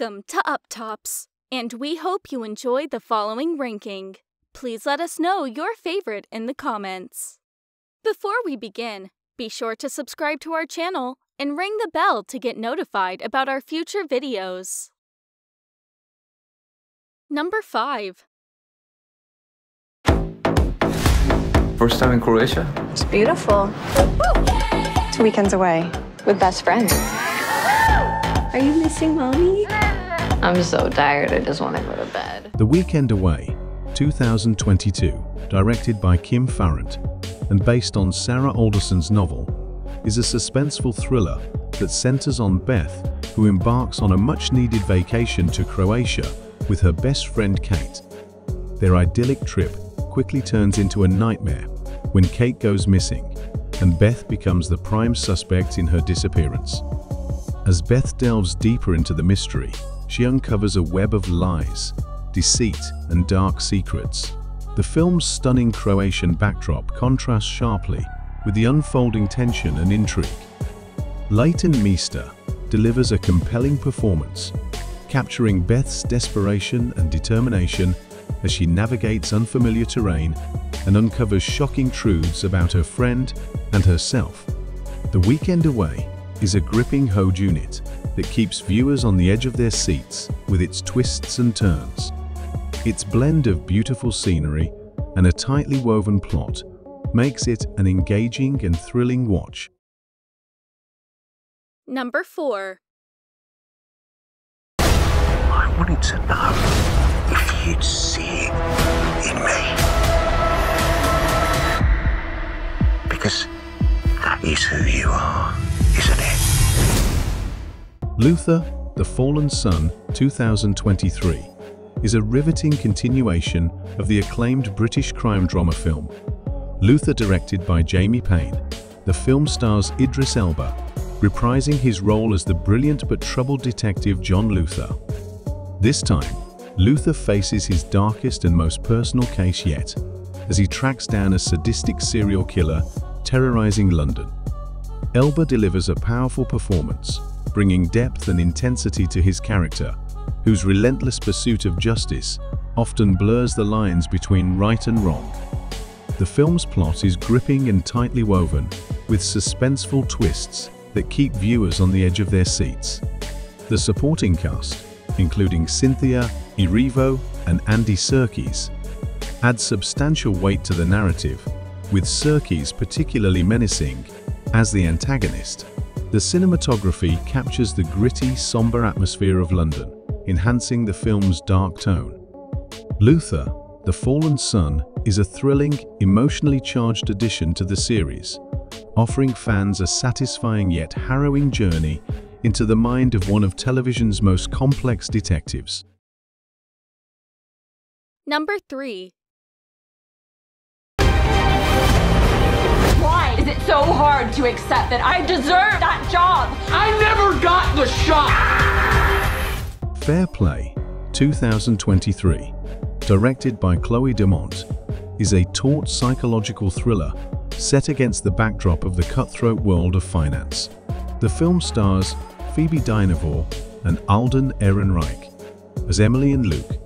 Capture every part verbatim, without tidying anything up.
Welcome to Uptops, and we hope you enjoy the following ranking. Please let us know your favorite in the comments. Before we begin, be sure to subscribe to our channel and ring the bell to get notified about our future videos. Number five. First time in Croatia? It's beautiful. Two weekends away with best friends. Are you missing mommy? I'm so tired, I just want to go to bed. The Weekend Away, two thousand twenty-two, directed by Kim Farrant and based on Sarah Alderson's novel, is a suspenseful thriller that centers on Beth, who embarks on a much-needed vacation to Croatia with her best friend Kate. Their idyllic trip quickly turns into a nightmare when Kate goes missing and Beth becomes the prime suspect in her disappearance. As Beth delves deeper into the mystery, she uncovers a web of lies, deceit, and dark secrets. The film's stunning Croatian backdrop contrasts sharply with the unfolding tension and intrigue. Leighton Meester delivers a compelling performance, capturing Beth's desperation and determination as she navigates unfamiliar terrain and uncovers shocking truths about her friend and herself. The Weekend Away is a gripping Hoed unit that keeps viewers on the edge of their seats with its twists and turns. Its blend of beautiful scenery and a tightly woven plot makes it an engaging and thrilling watch. Number four. I wanted to know if you'd see it in me. Because that is who you are. Luther: The Fallen Sun, two thousand twenty-three, is a riveting continuation of the acclaimed British crime drama film. Luther, directed by Jamie Payne, the film stars Idris Elba, reprising his role as the brilliant but troubled detective John Luther. This time, Luther faces his darkest and most personal case yet, as he tracks down a sadistic serial killer terrorizing London. Elba delivers a powerful performance, bringing depth and intensity to his character, whose relentless pursuit of justice often blurs the lines between right and wrong. The film's plot is gripping and tightly woven, with suspenseful twists that keep viewers on the edge of their seats. The supporting cast, including Cynthia Erivo and Andy Serkis, adds substantial weight to the narrative, with Serkis particularly menacing as the antagonist. The cinematography captures the gritty, somber atmosphere of London, enhancing the film's dark tone. Luther: The Fallen Sun is a thrilling, emotionally charged addition to the series, offering fans a satisfying yet harrowing journey into the mind of one of television's most complex detectives. Number three. Is it so hard to accept that I deserve that job? I never got the shot! Fair Play, two thousand twenty-three, directed by Chloe Domont, is a taut psychological thriller set against the backdrop of the cutthroat world of finance. The film stars Phoebe Dynevor and Alden Ehrenreich as Emily and Luke,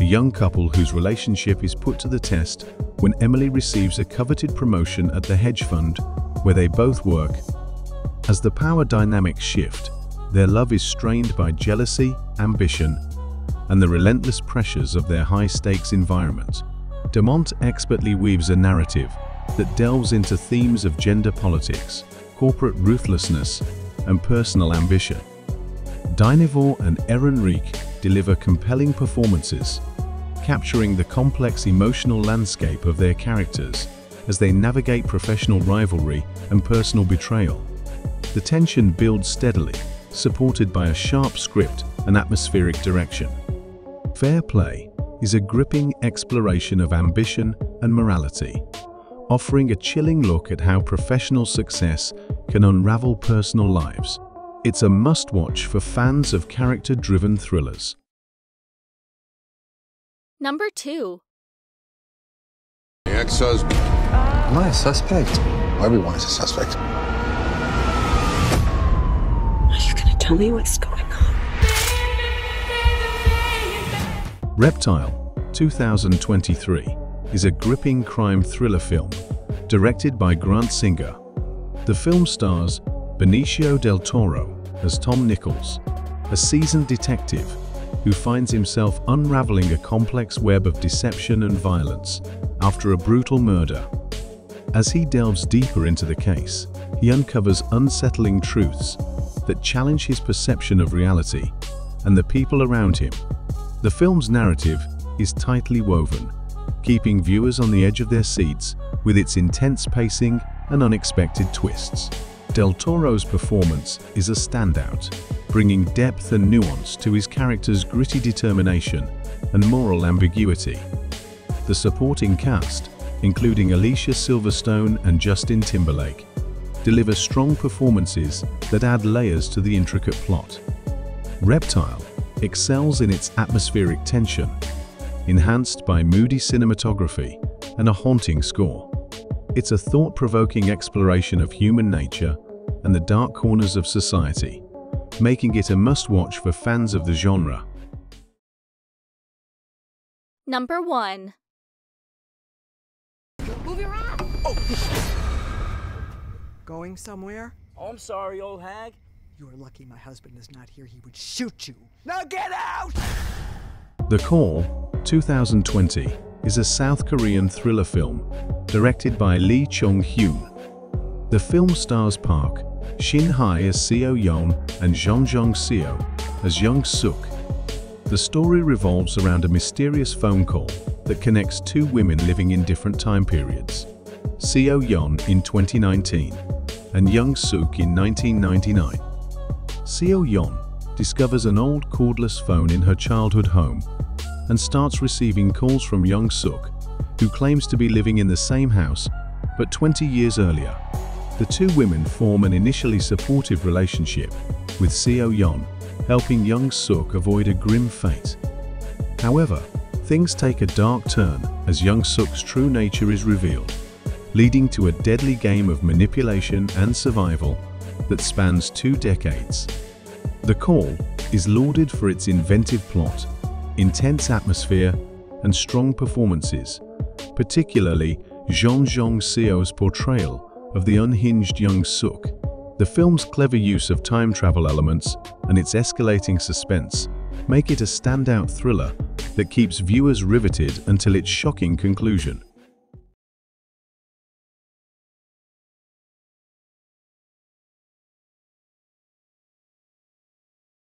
a young couple whose relationship is put to the test when Emily receives a coveted promotion at the hedge fund where they both work. As the power dynamics shift, their love is strained by jealousy, ambition, and the relentless pressures of their high-stakes environment. Domont expertly weaves a narrative that delves into themes of gender politics, corporate ruthlessness, and personal ambition. Dynevor and Ehrenreich deliver compelling performances, capturing the complex emotional landscape of their characters as they navigate professional rivalry and personal betrayal. The tension builds steadily, supported by a sharp script and atmospheric direction. Fair Play is a gripping exploration of ambition and morality, offering a chilling look at how professional success can unravel personal lives. It's a must-watch for fans of character-driven thrillers. Number two. The ex-husband. Am I a suspect? Everyone is a suspect. Are you gonna tell me what's going on? Reptile, two thousand twenty-three, is a gripping crime thriller film, directed by Grant Singer. The film stars Benicio del Toro as Tom Nichols, a seasoned detective who finds himself unraveling a complex web of deception and violence after a brutal murder. As he delves deeper into the case, he uncovers unsettling truths that challenge his perception of reality and the people around him. The film's narrative is tightly woven, keeping viewers on the edge of their seats with its intense pacing and unexpected twists. Del Toro's performance is a standout, bringing depth and nuance to his character's gritty determination and moral ambiguity. The supporting cast, including Alicia Silverstone and Justin Timberlake, deliver strong performances that add layers to the intricate plot. Reptile excels in its atmospheric tension, enhanced by moody cinematography and a haunting score. It's a thought-provoking exploration of human nature and the dark corners of society, making it a must-watch for fans of the genre. Number one. Move your arm! Oh. Going somewhere? Oh, I'm sorry, old hag. You are lucky my husband is not here. He would shoot you. Now get out! The Call, two thousand twenty, is a South Korean thriller film directed by Lee Chung-hyun. The film stars Park Shin Hye as Seo Yeon and Jeon Jong-seo as Young Suk. The story revolves around a mysterious phone call that connects two women living in different time periods, Seo Yeon in twenty nineteen and Young Suk in nineteen ninety-nine. Seo Yeon discovers an old cordless phone in her childhood home and starts receiving calls from Young Suk, who claims to be living in the same house but twenty years earlier. The two women form an initially supportive relationship, with Seo Yeon helping Young Suk avoid a grim fate. However, things take a dark turn as Young Suk's true nature is revealed, leading to a deadly game of manipulation and survival that spans two decades. The Call is lauded for its inventive plot, intense atmosphere, and strong performances, particularly Jeon Jong-seo's portrayal of the unhinged Young Suk. The film's clever use of time travel elements and its escalating suspense make it a standout thriller that keeps viewers riveted until its shocking conclusion.